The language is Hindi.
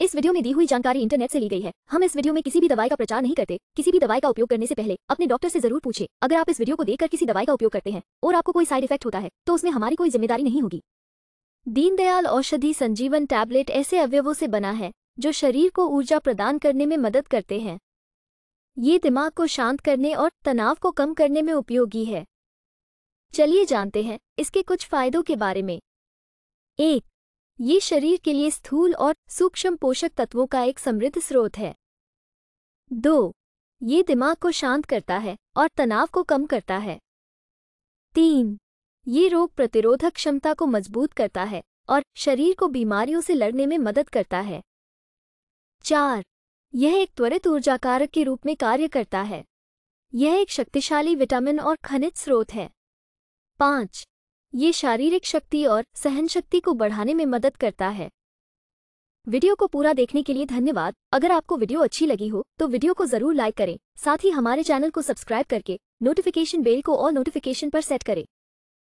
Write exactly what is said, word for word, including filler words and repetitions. इस वीडियो में दी हुई जानकारी इंटरनेट से ली गई है। हम इस वीडियो में किसी भी दवाई का प्रचार नहीं करते। किसी भी दवाई का उपयोग करने से पहले अपने डॉक्टर से जरूर पूछें। अगर आप इस वीडियो को देखकर किसी दवाई का उपयोग करते हैं और आपको कोई साइड इफेक्ट होता है तो उसमें हमारी कोई जिम्मेदारी नहीं होगी। दीनदयाल औषधि संजीवन टैबलेट ऐसे अवयवों से बना है जो शरीर को ऊर्जा प्रदान करने में मदद करते हैं। ये दिमाग को शांत करने और तनाव को कम करने में उपयोगी है। चलिए जानते हैं इसके कुछ फायदों के बारे में। एक, ये शरीर के लिए स्थूल और सूक्ष्म पोषक तत्वों का एक समृद्ध स्रोत है। दो, ये दिमाग को शांत करता है और तनाव को कम करता है। तीन, ये रोग प्रतिरोधक क्षमता को मजबूत करता है और शरीर को बीमारियों से लड़ने में मदद करता है। चार, यह एक त्वरित ऊर्जा कारक के रूप में कार्य करता है। यह एक शक्तिशाली विटामिन और खनिज स्रोत है। पाँच, ये शारीरिक शक्ति और सहनशक्ति को बढ़ाने में मदद करता है। वीडियो को पूरा देखने के लिए धन्यवाद। अगर आपको वीडियो अच्छी लगी हो तो वीडियो को जरूर लाइक करें। साथ ही हमारे चैनल को सब्सक्राइब करके नोटिफिकेशन बेल को ऑल नोटिफिकेशन पर सेट करें।